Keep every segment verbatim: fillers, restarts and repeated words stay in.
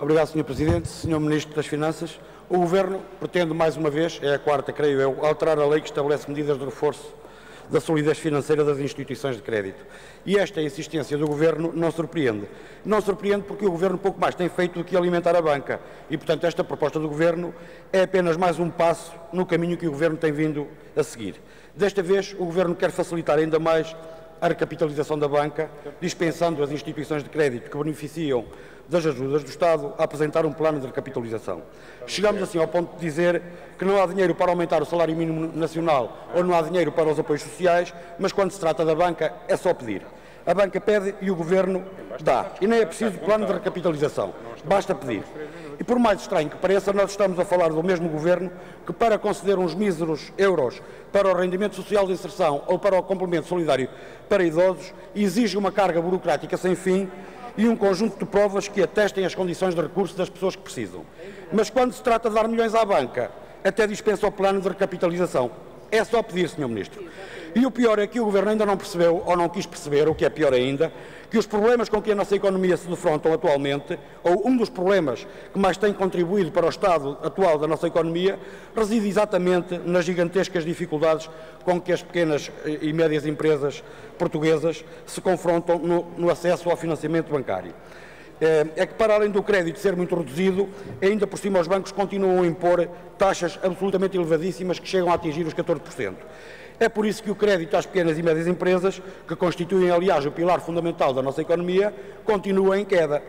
Obrigado, senhor Presidente. senhor Ministro das Finanças, o Governo pretende mais uma vez, é a quarta, creio eu, alterar a lei que estabelece medidas de reforço da solidez financeira das instituições de crédito. E esta insistência do Governo não surpreende. Não surpreende porque o Governo pouco mais tem feito do que alimentar a banca e, portanto, esta proposta do Governo é apenas mais um passo no caminho que o Governo tem vindo a seguir. Desta vez, o Governo quer facilitar ainda mais a recapitalização da banca, dispensando as instituições de crédito que beneficiam das ajudas do Estado a apresentar um plano de recapitalização. Chegamos assim ao ponto de dizer que não há dinheiro para aumentar o salário mínimo nacional ou não há dinheiro para os apoios sociais, mas quando se trata da banca é só pedir. A banca pede e o Governo dá. E nem é preciso plano de recapitalização, basta pedir. E por mais estranho que pareça, nós estamos a falar do mesmo Governo que, para conceder uns míseros euros para o rendimento social de inserção ou para o complemento solidário para idosos, exige uma carga burocrática sem fim e um conjunto de provas que atestem as condições de recurso das pessoas que precisam. Mas quando se trata de dar milhões à banca, até dispensa o plano de recapitalização. É só pedir, senhor Ministro. E o pior é que o Governo ainda não percebeu, ou não quis perceber, o que é pior ainda, que os problemas com que a nossa economia se defrontam atualmente, ou um dos problemas que mais tem contribuído para o estado atual da nossa economia, reside exatamente nas gigantescas dificuldades com que as pequenas e médias empresas portuguesas se confrontam no, no acesso ao financiamento bancário. É que, para além do crédito ser muito reduzido, ainda por cima os bancos continuam a impor taxas absolutamente elevadíssimas que chegam a atingir os catorze por cento. É por isso que o crédito às pequenas e médias empresas, que constituem, aliás, o pilar fundamental da nossa economia, continua em queda.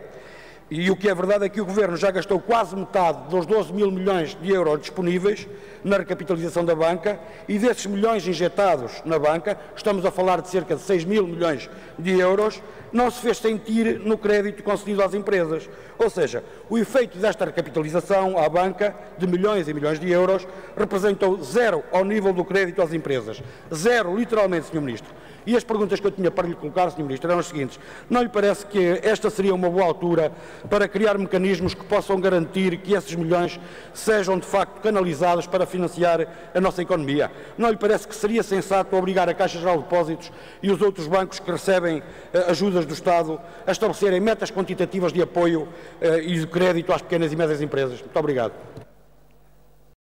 E o que é verdade é que o Governo já gastou quase metade dos doze mil milhões de euros disponíveis na recapitalização da banca e desses milhões injetados na banca, estamos a falar de cerca de seis mil milhões de euros, não se fez sentir no crédito concedido às empresas. Ou seja, o efeito desta recapitalização à banca de milhões e milhões de euros representou zero ao nível do crédito às empresas. Zero, literalmente, senhor Ministro. E as perguntas que eu tinha para lhe colocar, senhor Ministro, eram as seguintes. Não lhe parece que esta seria uma boa altura para criar mecanismos que possam garantir que esses milhões sejam de facto canalizados para financiar a nossa economia? Não lhe parece que seria sensato obrigar a Caixa Geral de Depósitos e os outros bancos que recebem ajudas do Estado a estabelecerem metas quantitativas de apoio e de crédito às pequenas e médias empresas? Muito obrigado.